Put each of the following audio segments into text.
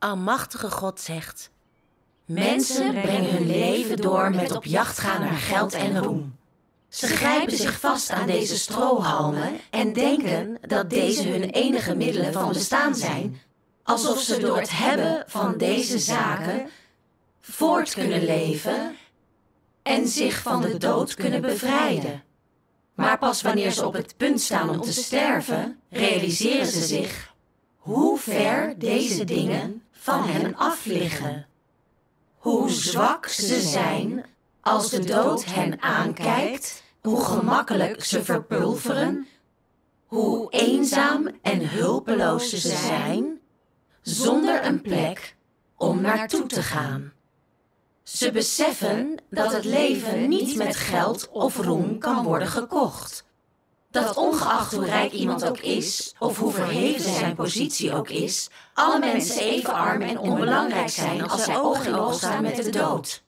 Almachtige God zegt: mensen brengen hun leven door met op jacht gaan naar geld en roem. Ze grijpen zich vast aan deze strohalmen en denken dat deze hun enige middelen van bestaan zijn, alsof ze door het hebben van deze zaken voort kunnen leven en zich van de dood kunnen bevrijden. Maar pas wanneer ze op het punt staan om te sterven, realiseren ze zich hoe ver deze dingen van hen af liggen. Hoe zwak ze zijn als de dood hen aankijkt, hoe gemakkelijk ze verpulveren, hoe eenzaam en hulpeloos ze zijn, zonder een plek om naartoe te gaan. Ze beseffen dat het leven niet met geld of roem kan worden gekocht. Dat ongeacht hoe rijk iemand ook is, of hoe verheven zijn positie ook is, alle mensen even arm en onbelangrijk zijn als zij oog in oog staan met de dood.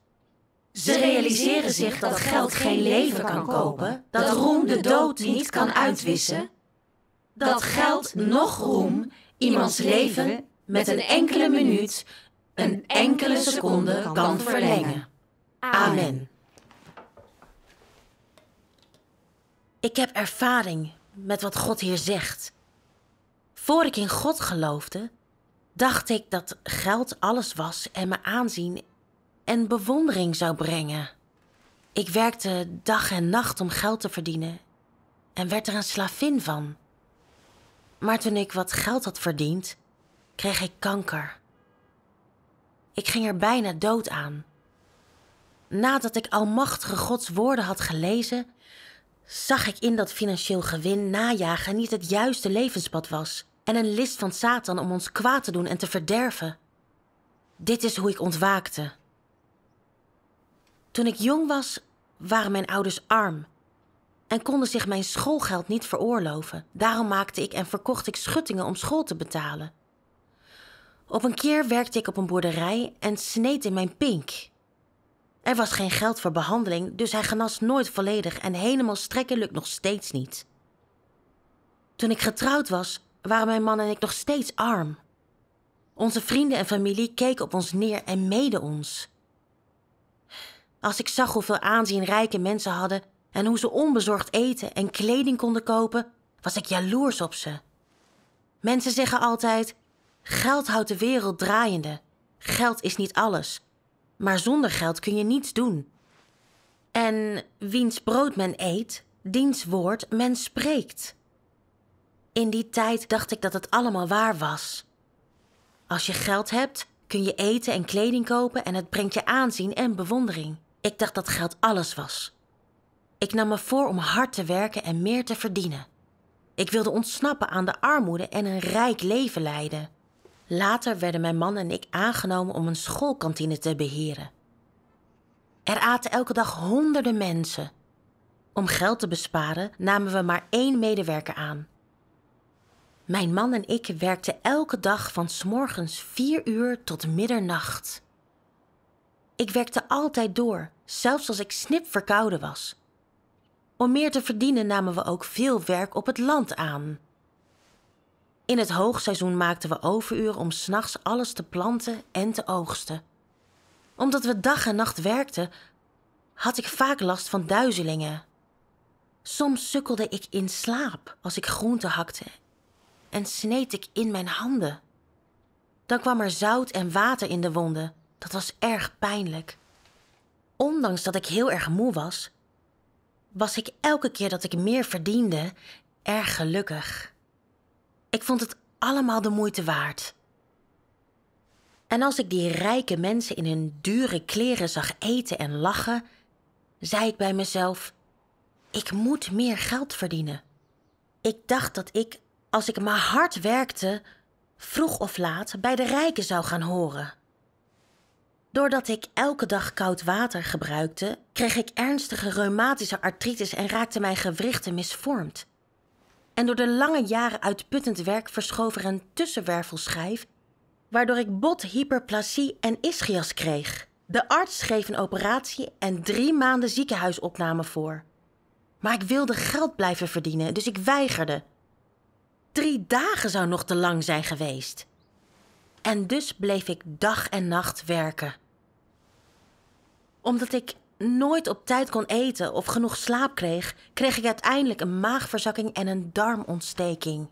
Ze realiseren zich dat geld geen leven kan kopen, dat roem de dood niet kan uitwissen, dat geld noch roem iemands leven met een enkele minuut, een enkele seconde kan verlengen. Amen. Ik heb ervaring met wat God hier zegt. Voor ik in God geloofde, dacht ik dat geld alles was en me aanzien en bewondering zou brengen. Ik werkte dag en nacht om geld te verdienen en werd er een slavin van. Maar toen ik wat geld had verdiend, kreeg ik kanker. Ik ging er bijna dood aan. Nadat ik almachtige Gods woorden had gelezen, zag ik in dat financieel gewin najagen niet het juiste levenspad was en een list van Satan om ons kwaad te doen en te verderven. Dit is hoe ik ontwaakte. Toen ik jong was, waren mijn ouders arm en konden zich mijn schoolgeld niet veroorloven. Daarom maakte ik en verkocht ik schuttingen om school te betalen. Op een keer werkte ik op een boerderij en sneed in mijn pink. Er was geen geld voor behandeling, dus hij genas nooit volledig en helemaal strekken lukt nog steeds niet. Toen ik getrouwd was, waren mijn man en ik nog steeds arm. Onze vrienden en familie keken op ons neer en meden ons. Als ik zag hoeveel aanzien rijke mensen hadden en hoe ze onbezorgd eten en kleding konden kopen, was ik jaloers op ze. Mensen zeggen altijd: geld houdt de wereld draaiende. Geld is niet alles. Maar zonder geld kun je niets doen. En wiens brood men eet, diens woord men spreekt. In die tijd dacht ik dat het allemaal waar was. Als je geld hebt, kun je eten en kleding kopen en het brengt je aanzien en bewondering. Ik dacht dat geld alles was. Ik nam me voor om hard te werken en meer te verdienen. Ik wilde ontsnappen aan de armoede en een rijk leven leiden. Later werden mijn man en ik aangenomen om een schoolkantine te beheren. Er aten elke dag honderden mensen. Om geld te besparen namen we maar 1 medewerker aan. Mijn man en ik werkten elke dag van 's morgens 4 uur tot middernacht. Ik werkte altijd door, zelfs als ik snipverkouden was. Om meer te verdienen namen we ook veel werk op het land aan. In het hoogseizoen maakten we overuren om 's nachts alles te planten en te oogsten. Omdat we dag en nacht werkten, had ik vaak last van duizelingen. Soms sukkelde ik in slaap als ik groenten hakte en sneed ik in mijn handen. Dan kwam er zout en water in de wonden. Dat was erg pijnlijk. Ondanks dat ik heel erg moe was, was ik elke keer dat ik meer verdiende erg gelukkig. Ik vond het allemaal de moeite waard. En als ik die rijke mensen in hun dure kleren zag eten en lachen, zei ik bij mezelf: ik moet meer geld verdienen. Ik dacht dat ik, als ik maar hard werkte, vroeg of laat bij de rijken zou gaan horen. Doordat ik elke dag koud water gebruikte, kreeg ik ernstige reumatische artritis en raakte mijn gewrichten misvormd. En door de lange jaren uitputtend werk verschoof er een tussenwervelschijf, waardoor ik bothyperplasie en ischias kreeg. De arts geef een operatie en 3 maanden ziekenhuisopname voor. Maar ik wilde geld blijven verdienen, dus ik weigerde. 3 dagen zou nog te lang zijn geweest. En dus bleef ik dag en nacht werken. Omdat ik nooit op tijd kon eten of genoeg slaap kreeg, kreeg ik uiteindelijk een maagverzakking en een darmontsteking.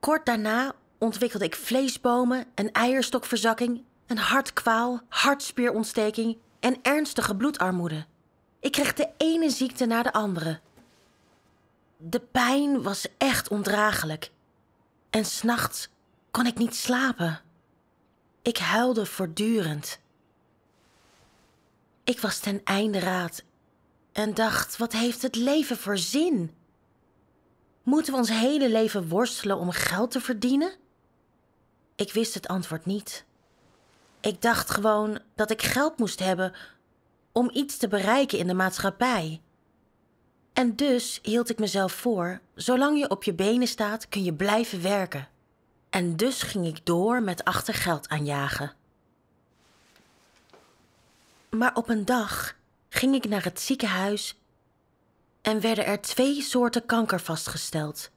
Kort daarna ontwikkelde ik vleesbomen, een eierstokverzakking, een hartkwaal, hartspierontsteking en ernstige bloedarmoede. Ik kreeg de ene ziekte na de andere. De pijn was echt ondraaglijk. En 's nachts kon ik niet slapen. Ik huilde voortdurend. Ik was ten einde raad en dacht, wat heeft het leven voor zin? Moeten we ons hele leven worstelen om geld te verdienen? Ik wist het antwoord niet. Ik dacht gewoon dat ik geld moest hebben om iets te bereiken in de maatschappij. En dus hield ik mezelf voor, zolang je op je benen staat kun je blijven werken. En dus ging ik door met achter geld aanjagen. Maar op een dag ging ik naar het ziekenhuis en werden er 2 soorten kanker vastgesteld.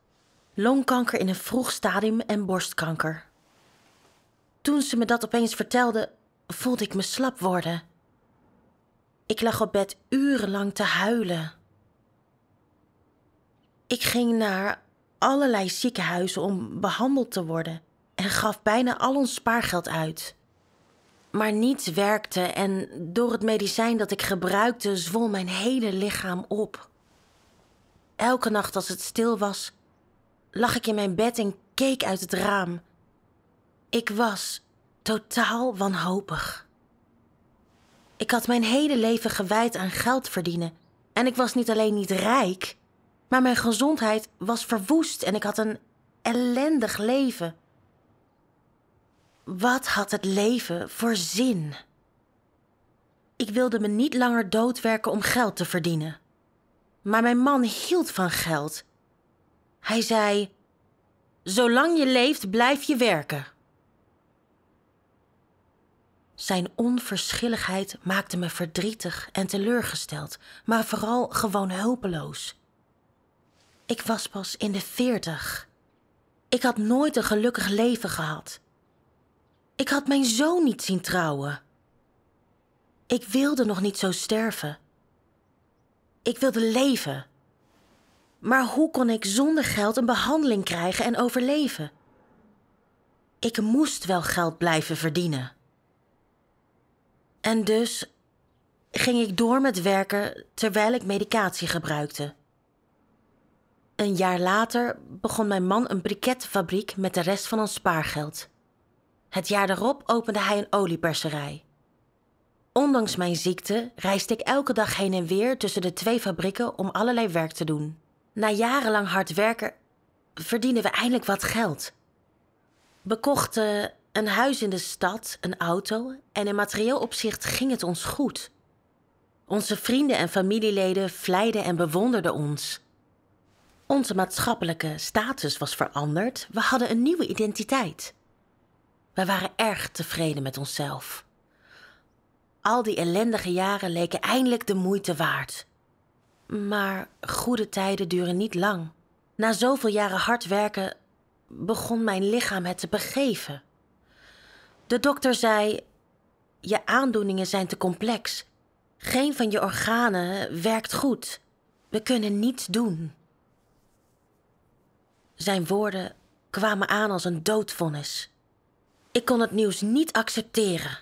Longkanker in een vroeg stadium en borstkanker. Toen ze me dat opeens vertelde, voelde ik me slap worden. Ik lag op bed urenlang te huilen. Ik ging naar allerlei ziekenhuizen om behandeld te worden en gaf bijna al ons spaargeld uit. Maar niets werkte en door het medicijn dat ik gebruikte zwol mijn hele lichaam op. Elke nacht als het stil was, lag ik in mijn bed en keek uit het raam. Ik was totaal wanhopig. Ik had mijn hele leven gewijd aan geld verdienen en ik was niet alleen niet rijk, maar mijn gezondheid was verwoest en ik had een ellendig leven. Wat had het leven voor zin? Ik wilde me niet langer doodwerken om geld te verdienen. Maar mijn man hield van geld. Hij zei, zolang je leeft, blijf je werken. Zijn onverschilligheid maakte me verdrietig en teleurgesteld, maar vooral gewoon hulpeloos. Ik was pas in de 40. Ik had nooit een gelukkig leven gehad. Ik had mijn zoon niet zien trouwen. Ik wilde nog niet zo sterven. Ik wilde leven. Maar hoe kon ik zonder geld een behandeling krijgen en overleven? Ik moest wel geld blijven verdienen. En dus ging ik door met werken terwijl ik medicatie gebruikte. Een jaar later begon mijn man een brikettenfabriek met de rest van ons spaargeld. Het jaar daarop opende hij een olieperserij. Ondanks mijn ziekte reisde ik elke dag heen en weer tussen de 2 fabrieken om allerlei werk te doen. Na jarenlang hard werken verdienden we eindelijk wat geld. We kochten een huis in de stad, een auto en in materieel opzicht ging het ons goed. Onze vrienden en familieleden vleiden en bewonderden ons. Onze maatschappelijke status was veranderd, we hadden een nieuwe identiteit. Wij waren erg tevreden met onszelf. Al die ellendige jaren leken eindelijk de moeite waard. Maar goede tijden duren niet lang. Na zoveel jaren hard werken begon mijn lichaam het te begeven. De dokter zei, je aandoeningen zijn te complex. Geen van je organen werkt goed. We kunnen niets doen. Zijn woorden kwamen aan als een doodvonnis. Ik kon het nieuws niet accepteren.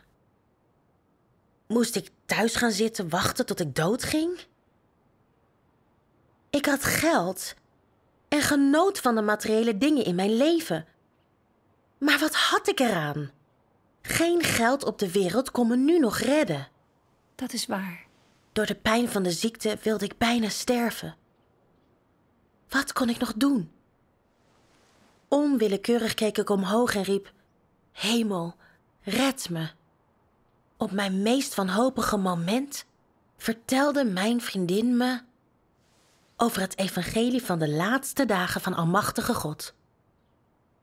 Moest ik thuis gaan zitten wachten tot ik doodging? Ik had geld en genoot van de materiële dingen in mijn leven. Maar wat had ik eraan? Geen geld op de wereld kon me nu nog redden. Dat is waar. Door de pijn van de ziekte wilde ik bijna sterven. Wat kon ik nog doen? Onwillekeurig keek ik omhoog en riep, hemel, red me. Op mijn meest wanhopige moment vertelde mijn vriendin me over het evangelie van de laatste dagen van Almachtige God.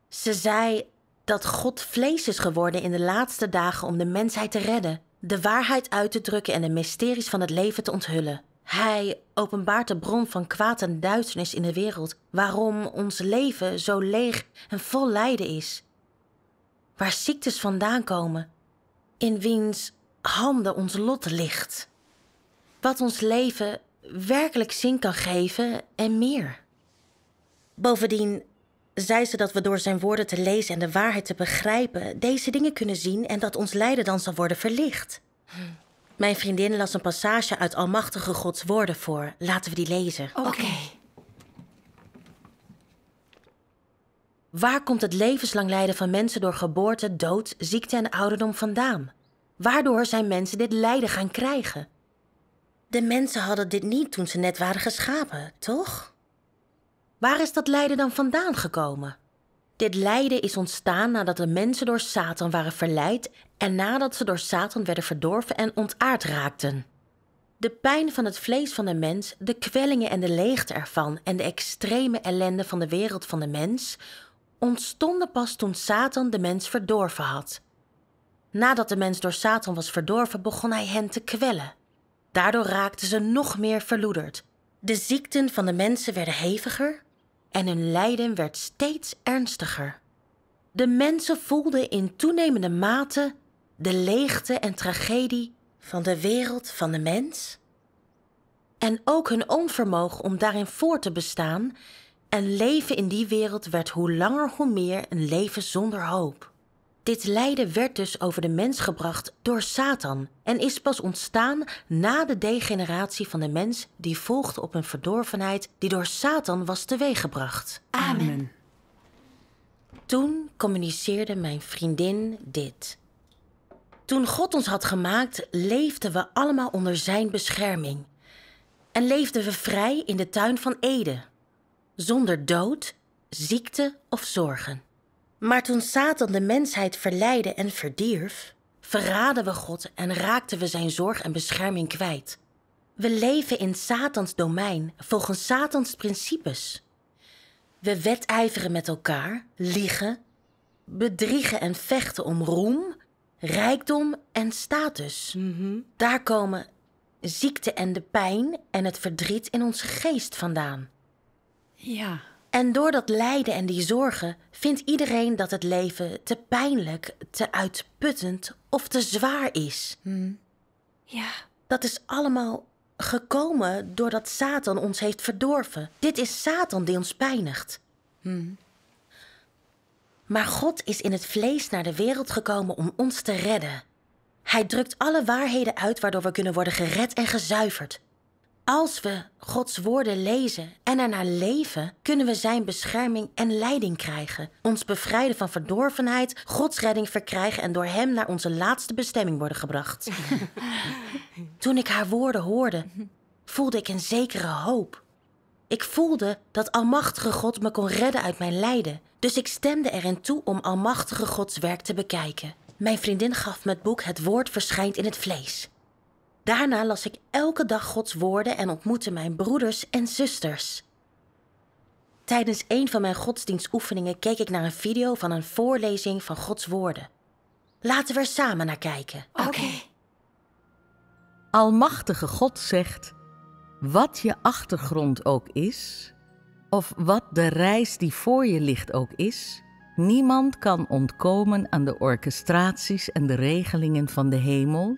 Ze zei dat God vlees is geworden in de laatste dagen om de mensheid te redden, de waarheid uit te drukken en de mysteries van het leven te onthullen. Hij openbaart de bron van kwaad en duisternis in de wereld, waarom ons leven zo leeg en vol lijden is. waar ziektes vandaan komen, in wiens handen ons lot ligt. Wat ons leven werkelijk zin kan geven en meer. Bovendien zei ze dat we door zijn woorden te lezen en de waarheid te begrijpen deze dingen kunnen zien en dat ons lijden dan zal worden verlicht. Mijn vriendin las een passage uit Almachtige Gods woorden voor. Laten we die lezen. Oké. Waar komt het levenslang lijden van mensen door geboorte, dood, ziekte en ouderdom vandaan? Waardoor zijn mensen dit lijden gaan krijgen? De mensen hadden dit niet toen ze net waren geschapen, toch? Waar is dat lijden dan vandaan gekomen? Dit lijden is ontstaan nadat de mensen door Satan waren verleid en nadat ze door Satan werden verdorven en ontaard raakten. De pijn van het vlees van de mens, de kwellingen en de leegte ervan en de extreme ellende van de wereld van de mens ontstonden pas toen Satan de mens verdorven had. Nadat de mens door Satan was verdorven, begon hij hen te kwellen. Daardoor raakten ze nog meer verloederd. De ziekten van de mensen werden heviger en hun lijden werd steeds ernstiger. De mensen voelden in toenemende mate de leegte en tragedie van de wereld van de mens en ook hun onvermogen om daarin voor te bestaan en leven in die wereld werd hoe langer hoe meer een leven zonder hoop. Dit lijden werd dus over de mens gebracht door Satan en is pas ontstaan na de degeneratie van de mens die volgde op een verdorvenheid die door Satan was teweeggebracht. Amen. Toen communiceerde mijn vriendin dit. Toen God ons had gemaakt, leefden we allemaal onder zijn bescherming en leefden we vrij in de tuin van Eden, zonder dood, ziekte of zorgen. Maar toen Satan de mensheid verleidde en verdierf, verraden we God en raakten we zijn zorg en bescherming kwijt. We leven in Satans domein, volgens Satans principes. We wedijveren met elkaar, liegen, bedriegen en vechten om roem, rijkdom en status. Daar komen ziekte en de pijn en het verdriet in onze geest vandaan. Ja. En door dat lijden en die zorgen vindt iedereen dat het leven te pijnlijk, te uitputtend of te zwaar is. Ja. Dat is allemaal gekomen doordat Satan ons heeft verdorven. Dit is Satan die ons pijnigt. Maar God is in het vlees naar de wereld gekomen om ons te redden. Hij drukt alle waarheden uit waardoor we kunnen worden gered en gezuiverd. Als we Gods woorden lezen en ernaar leven, kunnen we zijn bescherming en leiding krijgen. Ons bevrijden van verdorvenheid, Gods redding verkrijgen en door hem naar onze laatste bestemming worden gebracht. Toen ik haar woorden hoorde, voelde ik een zekere hoop. Ik voelde dat Almachtige God me kon redden uit mijn lijden. Dus ik stemde erin toe om Almachtige Gods werk te bekijken. Mijn vriendin gaf me het boek Het Woord verschijnt in het vlees. Daarna las ik elke dag Gods woorden en ontmoette mijn broeders en zusters. Tijdens een van mijn godsdienstoefeningen keek ik naar een video van een voorlezing van Gods woorden. Laten we er samen naar kijken. Oké. Almachtige God zegt, wat je achtergrond ook is, of wat de reis die voor je ligt ook is, niemand kan ontkomen aan de orchestraties en de regelingen van de hemel.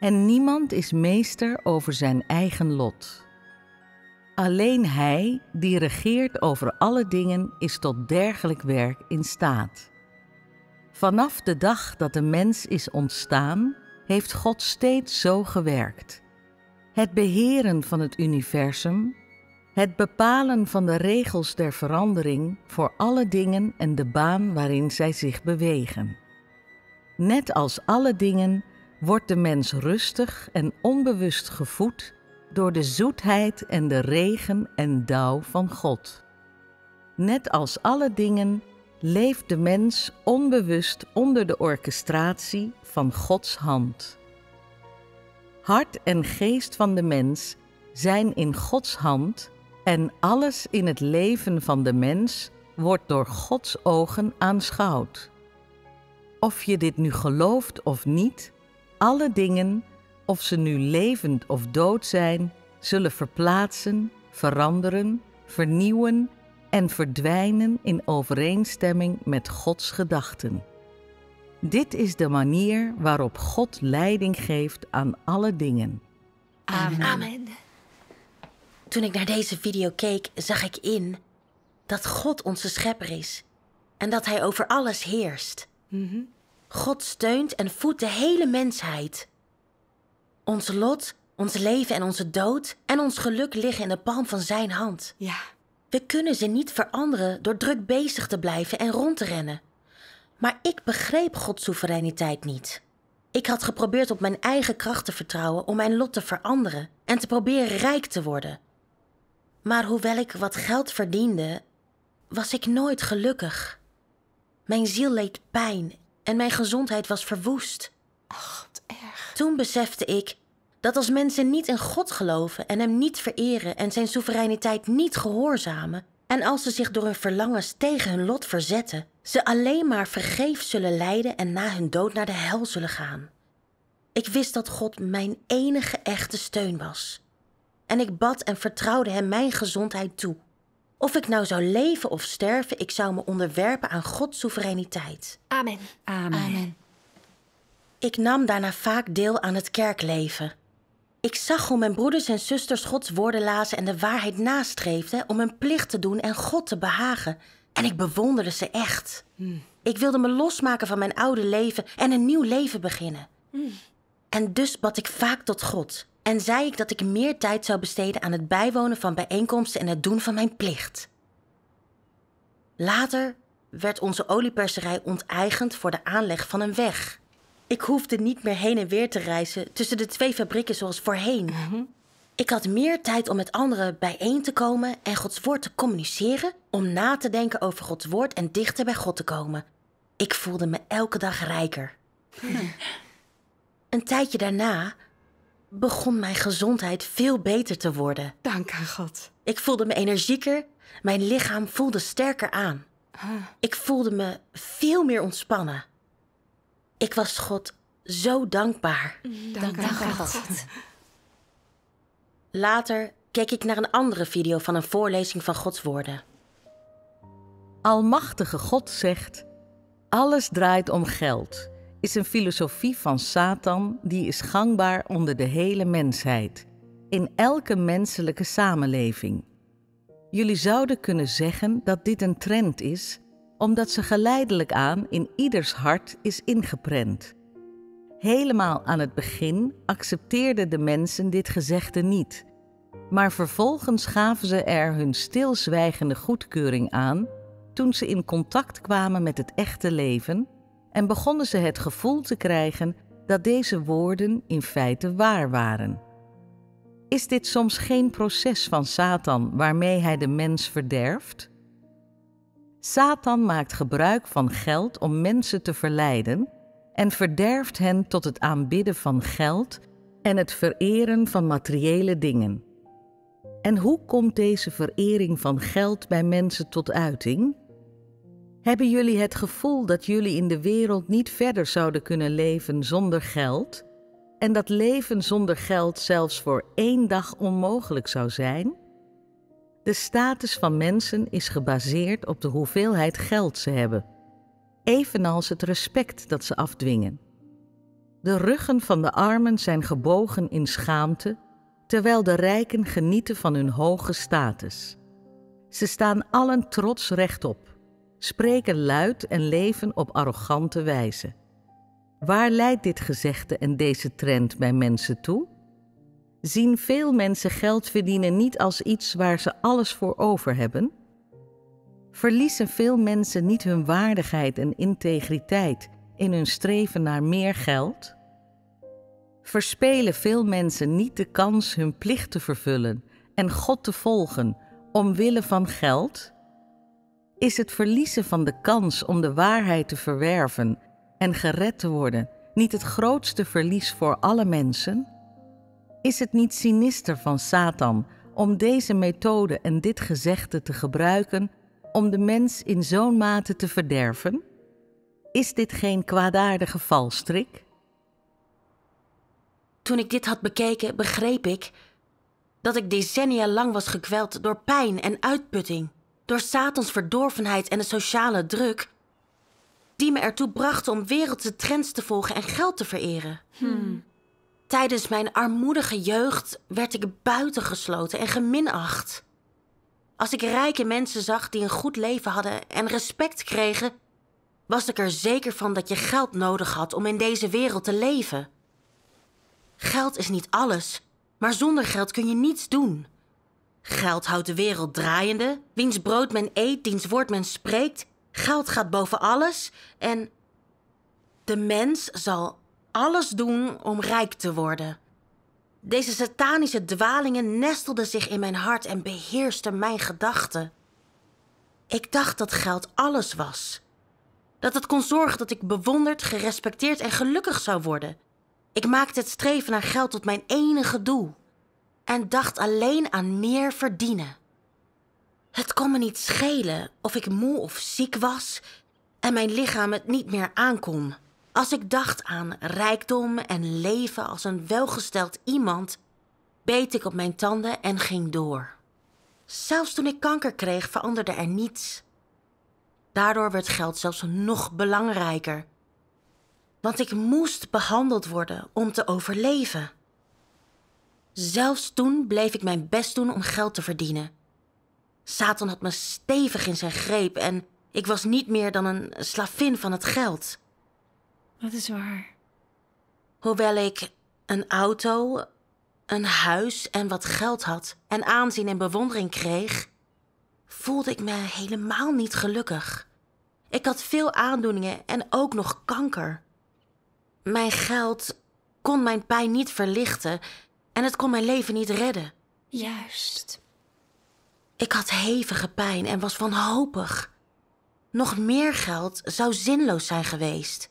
En niemand is meester over zijn eigen lot. Alleen hij die regeert over alle dingen is tot dergelijk werk in staat. Vanaf de dag dat de mens is ontstaan, heeft God steeds zo gewerkt. Het beheren van het universum, het bepalen van de regels der verandering voor alle dingen en de baan waarin zij zich bewegen. Net als alle dingen wordt de mens rustig en onbewust gevoed door de zoetheid en de regen en dauw van God. Net als alle dingen leeft de mens onbewust onder de orchestratie van Gods hand. Hart en geest van de mens zijn in Gods hand en alles in het leven van de mens wordt door Gods ogen aanschouwd. Of je dit nu gelooft of niet, alle dingen, of ze nu levend of dood zijn, zullen verplaatsen, veranderen, vernieuwen en verdwijnen in overeenstemming met Gods gedachten. Dit is de manier waarop God leiding geeft aan alle dingen. Amen. Amen. Toen ik naar deze video keek, zag ik in dat God onze schepper is en dat Hij over alles heerst. God steunt en voedt de hele mensheid. Ons lot, ons leven en onze dood en ons geluk liggen in de palm van Zijn hand. Ja. We kunnen ze niet veranderen door druk bezig te blijven en rond te rennen. Maar ik begreep Gods soevereiniteit niet. Ik had geprobeerd op mijn eigen kracht te vertrouwen om mijn lot te veranderen en te proberen rijk te worden. Maar hoewel ik wat geld verdiende, was ik nooit gelukkig. Mijn ziel leed pijn en mijn gezondheid was verwoest. Ach, wat erg. Toen besefte ik dat als mensen niet in God geloven en Hem niet vereren en Zijn soevereiniteit niet gehoorzamen, en als ze zich door hun verlangens tegen hun lot verzetten, ze alleen maar vergeefs zullen lijden en na hun dood naar de hel zullen gaan. Ik wist dat God mijn enige echte steun was. En ik bad en vertrouwde Hem mijn gezondheid toe. Of ik nou zou leven of sterven, ik zou me onderwerpen aan Gods soevereiniteit. Amen. Amen. Amen. Ik nam daarna vaak deel aan het kerkleven. Ik zag hoe mijn broeders en zusters Gods woorden lazen en de waarheid nastreefden om hun plicht te doen en God te behagen. En ik bewonderde ze echt. Ik wilde me losmaken van mijn oude leven en een nieuw leven beginnen. En dus bad ik vaak tot God en zei ik dat ik meer tijd zou besteden aan het bijwonen van bijeenkomsten en het doen van mijn plicht. Later werd onze olieperserij onteigend voor de aanleg van een weg. Ik hoefde niet meer heen en weer te reizen tussen de twee fabrieken zoals voorheen. Ik had meer tijd om met anderen bijeen te komen en Gods woord te communiceren, om na te denken over Gods woord en dichter bij God te komen. Ik voelde me elke dag rijker. Een tijdje daarna begon mijn gezondheid veel beter te worden. Dank aan God. Ik voelde me energieker, mijn lichaam voelde sterker aan. Ik voelde me veel meer ontspannen. Ik was God zo dankbaar. Dank aan God. Later keek ik naar een andere video van een voorlezing van Gods woorden. Almachtige God zegt: alles draait om geld, is een filosofie van Satan die is gangbaar onder de hele mensheid, in elke menselijke samenleving. Jullie zouden kunnen zeggen dat dit een trend is, omdat ze geleidelijk aan in ieders hart is ingeprent. Helemaal aan het begin accepteerden de mensen dit gezegde niet, maar vervolgens gaven ze er hun stilzwijgende goedkeuring aan toen ze in contact kwamen met het echte leven en begonnen ze het gevoel te krijgen dat deze woorden in feite waar waren. Is dit soms geen proces van Satan waarmee hij de mens verderft? Satan maakt gebruik van geld om mensen te verleiden en verderft hen tot het aanbidden van geld en het vereren van materiële dingen. En hoe komt deze verering van geld bij mensen tot uiting? Hebben jullie het gevoel dat jullie in de wereld niet verder zouden kunnen leven zonder geld en dat leven zonder geld zelfs voor één dag onmogelijk zou zijn? De status van mensen is gebaseerd op de hoeveelheid geld ze hebben, evenals het respect dat ze afdwingen. De ruggen van de armen zijn gebogen in schaamte, terwijl de rijken genieten van hun hoge status. Ze staan allen trots rechtop, spreken luid en leven op arrogante wijze. Waar leidt dit gezegde en deze trend bij mensen toe? Zien veel mensen geld verdienen niet als iets waar ze alles voor over hebben? Verliezen veel mensen niet hun waardigheid en integriteit in hun streven naar meer geld? Verspelen veel mensen niet de kans hun plicht te vervullen en God te volgen omwille van geld? Is het verliezen van de kans om de waarheid te verwerven en gered te worden niet het grootste verlies voor alle mensen? Is het niet sinister van Satan om deze methode en dit gezegde te gebruiken om de mens in zo'n mate te verderven? Is dit geen kwaadaardige valstrik? Toen ik dit had bekeken, begreep ik dat ik decennia lang was gekweld door pijn en uitputting, door Satans verdorvenheid en de sociale druk, die me ertoe brachten om wereldse trends te volgen en geld te vereren. Tijdens mijn armoedige jeugd werd ik buitengesloten en geminacht. Als ik rijke mensen zag die een goed leven hadden en respect kregen, was ik er zeker van dat je geld nodig had om in deze wereld te leven. Geld is niet alles, maar zonder geld kun je niets doen. Geld houdt de wereld draaiende, wiens brood men eet, diens woord men spreekt. Geld gaat boven alles en de mens zal alles doen om rijk te worden. Deze satanische dwalingen nestelden zich in mijn hart en beheersten mijn gedachten. Ik dacht dat geld alles was. Dat het kon zorgen dat ik bewonderd, gerespecteerd en gelukkig zou worden. Ik maakte het streven naar geld tot mijn enige doel en dacht alleen aan meer verdienen. Het kon me niet schelen of ik moe of ziek was en mijn lichaam het niet meer aankon. Als ik dacht aan rijkdom en leven als een welgesteld iemand, beet ik op mijn tanden en ging door. Zelfs toen ik kanker kreeg, veranderde er niets. Daardoor werd geld zelfs nog belangrijker. Want ik moest behandeld worden om te overleven. Zelfs toen bleef ik mijn best doen om geld te verdienen. Satan had me stevig in zijn greep en ik was niet meer dan een slavin van het geld. Dat is waar. Hoewel ik een auto, een huis en wat geld had en aanzien en bewondering kreeg, voelde ik me helemaal niet gelukkig. Ik had veel aandoeningen en ook nog kanker. Mijn geld kon mijn pijn niet verlichten en het kon mijn leven niet redden. Juist. Ik had hevige pijn en was wanhopig. Nog meer geld zou zinloos zijn geweest.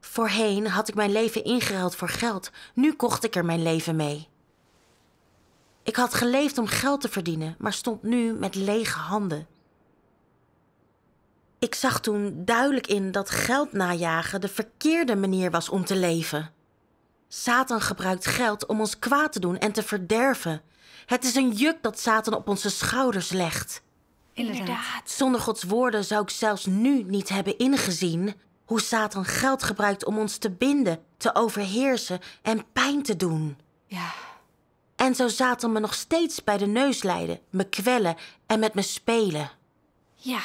Voorheen had ik mijn leven ingeruild voor geld. Nu kocht ik er mijn leven mee. Ik had geleefd om geld te verdienen, maar stond nu met lege handen. Ik zag toen duidelijk in dat geld najagen de verkeerde manier was om te leven. Satan gebruikt geld om ons kwaad te doen en te verderven. Het is een juk dat Satan op onze schouders legt. Inderdaad. Zonder Gods woorden zou ik zelfs nu niet hebben ingezien hoe Satan geld gebruikt om ons te binden, te overheersen en pijn te doen. Ja. En zo Satan me nog steeds bij de neus leiden, me kwellen en met me spelen. Ja.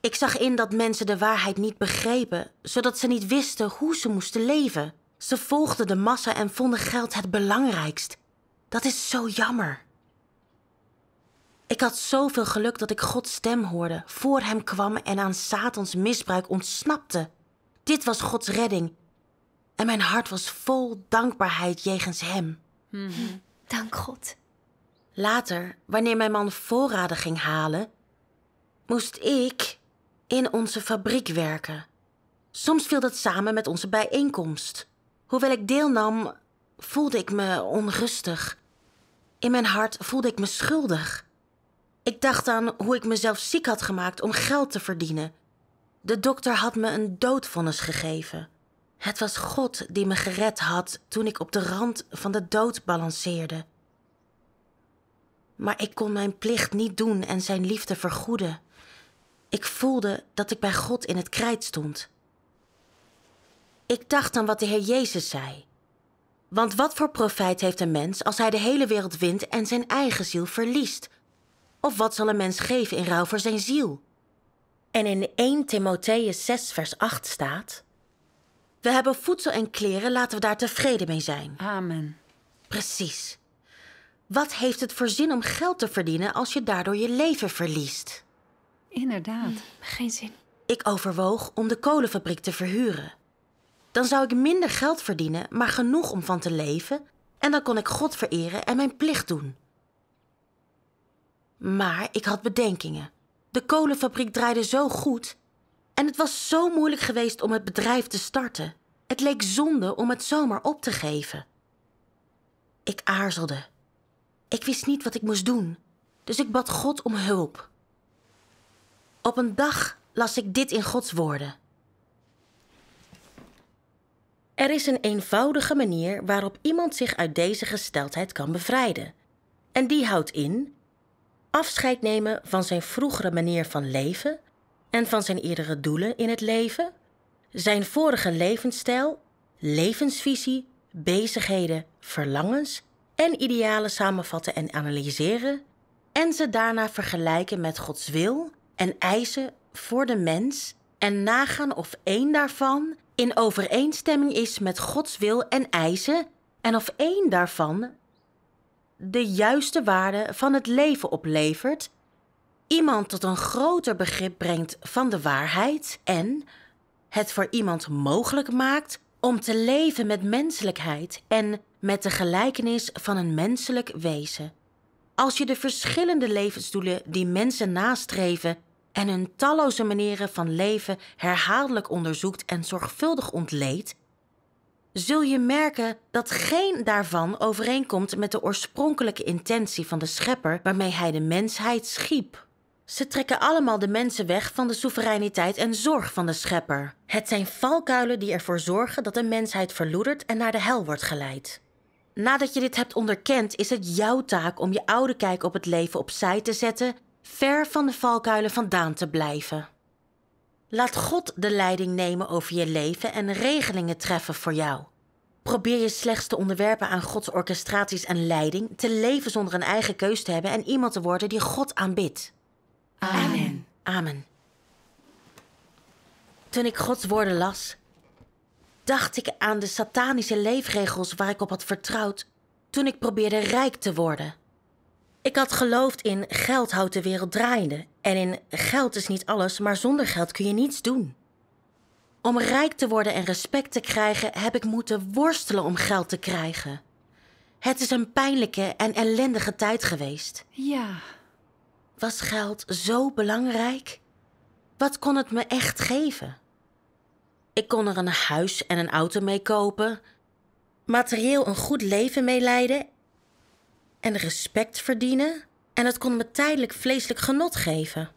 Ik zag in dat mensen de waarheid niet begrepen, zodat ze niet wisten hoe ze moesten leven. Ze volgden de massa en vonden geld het belangrijkst. Dat is zo jammer. Ik had zoveel geluk dat ik Gods stem hoorde, voor hem kwam en aan Satans misbruik ontsnapte. Dit was Gods redding. En mijn hart was vol dankbaarheid jegens hem. Dank God. Later, wanneer mijn man voorraden ging halen, moest ik in onze fabriek werken. Soms viel dat samen met onze bijeenkomst. Hoewel ik deelnam, voelde ik me onrustig. In mijn hart voelde ik me schuldig. Ik dacht aan hoe ik mezelf ziek had gemaakt om geld te verdienen. De dokter had me een doodvonnis gegeven. Het was God die me gered had toen ik op de rand van de dood balanceerde. Maar ik kon mijn plicht niet doen en zijn liefde vergoeden. Ik voelde dat ik bij God in het krijt stond. Ik dacht aan wat de Heer Jezus zei. Want wat voor profijt heeft een mens als hij de hele wereld wint en zijn eigen ziel verliest? Of wat zal een mens geven in ruil voor zijn ziel? En in 1 Timotheüs 6 vers 8 staat: we hebben voedsel en kleren, laten we daar tevreden mee zijn. Amen. Precies. Wat heeft het voor zin om geld te verdienen als je daardoor je leven verliest? Inderdaad. Geen zin. Ik overwoog om de kolenfabriek te verhuren. Dan zou ik minder geld verdienen, maar genoeg om van te leven. En dan kon ik God vereren en mijn plicht doen. Maar ik had bedenkingen. De kolenfabriek draaide zo goed en het was zo moeilijk geweest om het bedrijf te starten. Het leek zonde om het zomaar op te geven. Ik aarzelde. Ik wist niet wat ik moest doen, dus ik bad God om hulp. Op een dag las ik dit in Gods woorden. Er is een eenvoudige manier waarop iemand zich uit deze gesteldheid kan bevrijden. En die houdt in: afscheid nemen van zijn vroegere manier van leven en van zijn eerdere doelen in het leven, zijn vorige levensstijl, levensvisie, bezigheden, verlangens en idealen samenvatten en analyseren en ze daarna vergelijken met Gods wil en eisen voor de mens en nagaan of één daarvan in overeenstemming is met Gods wil en eisen en of één daarvan de juiste waarde van het leven oplevert, iemand tot een groter begrip brengt van de waarheid en het voor iemand mogelijk maakt om te leven met menselijkheid en met de gelijkenis van een menselijk wezen. Als je de verschillende levensdoelen die mensen nastreven en hun talloze manieren van leven herhaaldelijk onderzoekt en zorgvuldig ontleedt, zul je merken dat geen daarvan overeenkomt met de oorspronkelijke intentie van de Schepper waarmee hij de mensheid schiep. Ze trekken allemaal de mensen weg van de soevereiniteit en zorg van de Schepper. Het zijn valkuilen die ervoor zorgen dat de mensheid verloedert en naar de hel wordt geleid. Nadat je dit hebt onderkend, is het jouw taak om je oude kijk op het leven opzij te zetten, ver van de valkuilen vandaan te blijven. Laat God de leiding nemen over je leven en regelingen treffen voor jou. Probeer je slechts te onderwerpen aan Gods orchestraties en leiding, te leven zonder een eigen keus te hebben en iemand te worden die God aanbidt. Amen. Amen. Toen ik Gods woorden las, dacht ik aan de satanische leefregels waar ik op had vertrouwd toen ik probeerde rijk te worden. Ik had geloofd in geld houdt de wereld draaiende en in geld is niet alles, maar zonder geld kun je niets doen. Om rijk te worden en respect te krijgen heb ik moeten worstelen om geld te krijgen. Het is een pijnlijke en ellendige tijd geweest. Ja. Was geld zo belangrijk? Wat kon het me echt geven? Ik kon er een huis en een auto mee kopen, materieel een goed leven mee leiden en respect verdienen en het kon me tijdelijk vleeselijk genot geven.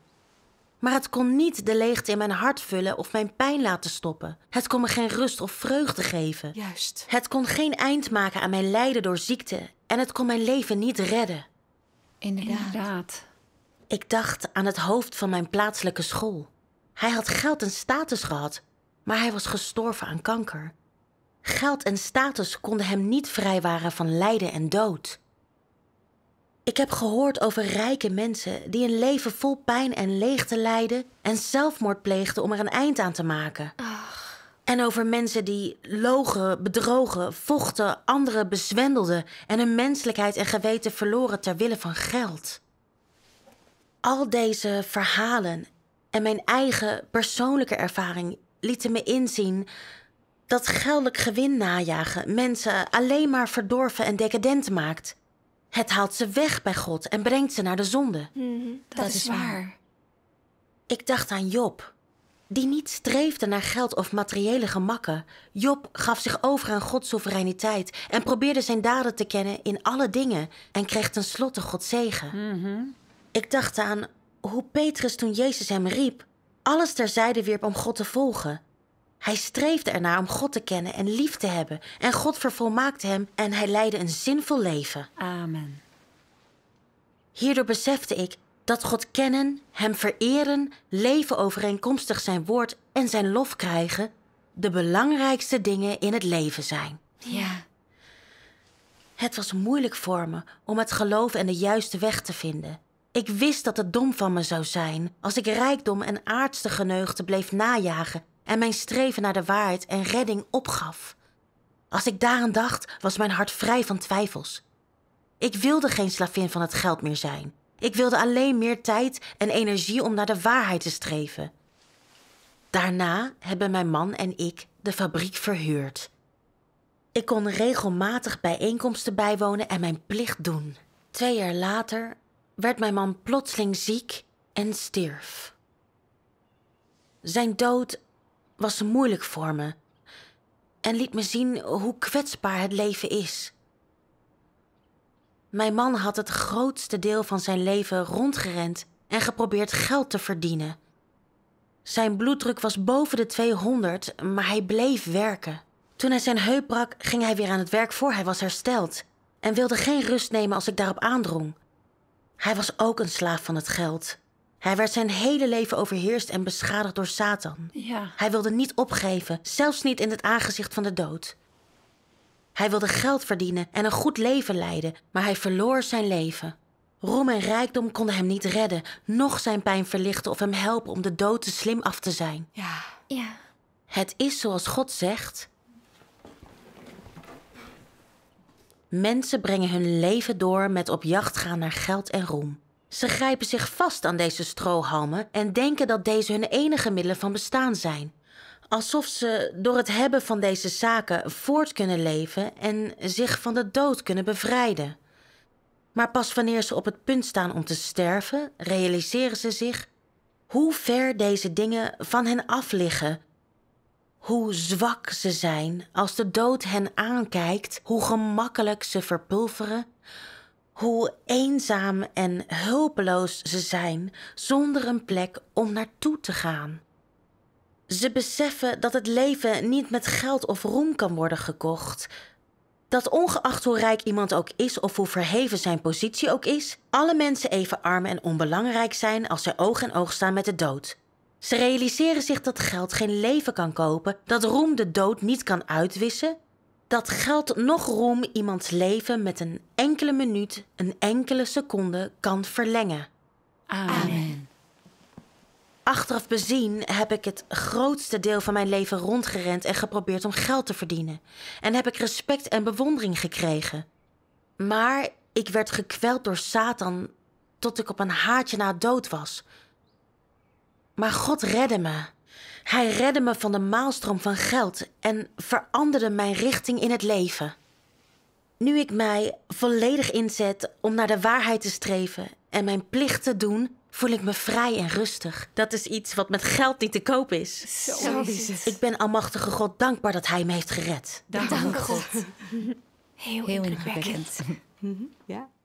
Maar het kon niet de leegte in mijn hart vullen of mijn pijn laten stoppen. Het kon me geen rust of vreugde geven. Juist. Het kon geen eind maken aan mijn lijden door ziekte en het kon mijn leven niet redden. Inderdaad. Ik dacht aan het hoofd van mijn plaatselijke school. Hij had geld en status gehad, maar hij was gestorven aan kanker. Geld en status konden hem niet vrijwaren van lijden en dood. Ik heb gehoord over rijke mensen die een leven vol pijn en leegte leidden en zelfmoord pleegden om er een eind aan te maken. Ach. En over mensen die logen, bedrogen, vochten, anderen bezwendelden en hun menselijkheid en geweten verloren ter wille van geld. Al deze verhalen en mijn eigen persoonlijke ervaring lieten me inzien dat geldelijk gewin najagen mensen alleen maar verdorven en decadent maakt. Het haalt ze weg bij God en brengt ze naar de zonde. Dat is waar. Ik dacht aan Job, die niet streefde naar geld of materiële gemakken. Job gaf zich over aan Gods soevereiniteit en probeerde zijn daden te kennen in alle dingen en kreeg tenslotte Gods zegen. Ik dacht aan hoe Petrus toen Jezus hem riep, alles terzijde wierp om God te volgen. Hij streefde ernaar om God te kennen en lief te hebben en God vervolmaakte hem en hij leidde een zinvol leven. Amen. Hierdoor besefte ik dat God kennen, hem vereren, leven overeenkomstig zijn woord en zijn lof krijgen de belangrijkste dingen in het leven zijn. Ja. Het was moeilijk voor me om het geloof en de juiste weg te vinden. Ik wist dat het dom van me zou zijn als ik rijkdom en aardse geneugten bleef najagen en mijn streven naar de waarheid en redding opgaf. Als ik daaraan dacht, was mijn hart vrij van twijfels. Ik wilde geen slavin van het geld meer zijn. Ik wilde alleen meer tijd en energie om naar de waarheid te streven. Daarna hebben mijn man en ik de fabriek verhuurd. Ik kon regelmatig bijeenkomsten bijwonen en mijn plicht doen. 2 jaar later werd mijn man plotseling ziek en stierf. Zijn dood was moeilijk voor me en liet me zien hoe kwetsbaar het leven is. Mijn man had het grootste deel van zijn leven rondgerend en geprobeerd geld te verdienen. Zijn bloeddruk was boven de 200, maar hij bleef werken. Toen hij zijn heup brak, ging hij weer aan het werk voor hij was hersteld en wilde geen rust nemen als ik daarop aandrong. Hij was ook een slaaf van het geld. Hij werd zijn hele leven overheerst en beschadigd door Satan. Ja. Hij wilde niet opgeven, zelfs niet in het aangezicht van de dood. Hij wilde geld verdienen en een goed leven leiden, maar hij verloor zijn leven. Roem en rijkdom konden hem niet redden, noch zijn pijn verlichten of hem helpen om de dood te slim af te zijn. Ja. Ja. Het is zoals God zegt. Mensen brengen hun leven door met op jacht gaan naar geld en roem. Ze grijpen zich vast aan deze strohalmen en denken dat deze hun enige middelen van bestaan zijn. Alsof ze door het hebben van deze zaken voort kunnen leven en zich van de dood kunnen bevrijden. Maar pas wanneer ze op het punt staan om te sterven, realiseren ze zich hoe ver deze dingen van hen af liggen. Hoe zwak ze zijn als de dood hen aankijkt, hoe gemakkelijk ze verpulveren, hoe eenzaam en hulpeloos ze zijn zonder een plek om naartoe te gaan. Ze beseffen dat het leven niet met geld of roem kan worden gekocht. Dat ongeacht hoe rijk iemand ook is of hoe verheven zijn positie ook is, alle mensen even arm en onbelangrijk zijn als zij oog in oog staan met de dood. Ze realiseren zich dat geld geen leven kan kopen, dat roem de dood niet kan uitwissen, dat geld noch roem iemands leven met een enkele minuut, een enkele seconde kan verlengen. Amen. Achteraf bezien heb ik het grootste deel van mijn leven rondgerend en geprobeerd om geld te verdienen. En heb ik respect en bewondering gekregen. Maar ik werd gekweld door Satan tot ik op een haartje na dood was. Maar God redde me. Hij redde me van de maalstroom van geld en veranderde mijn richting in het leven. Nu ik mij volledig inzet om naar de waarheid te streven en mijn plicht te doen, voel ik me vrij en rustig. Dat is iets wat met geld niet te koop is. Zo is het. Ik ben almachtige God dankbaar dat hij me heeft gered. Dank God. Heel indrukwekkend. Ja.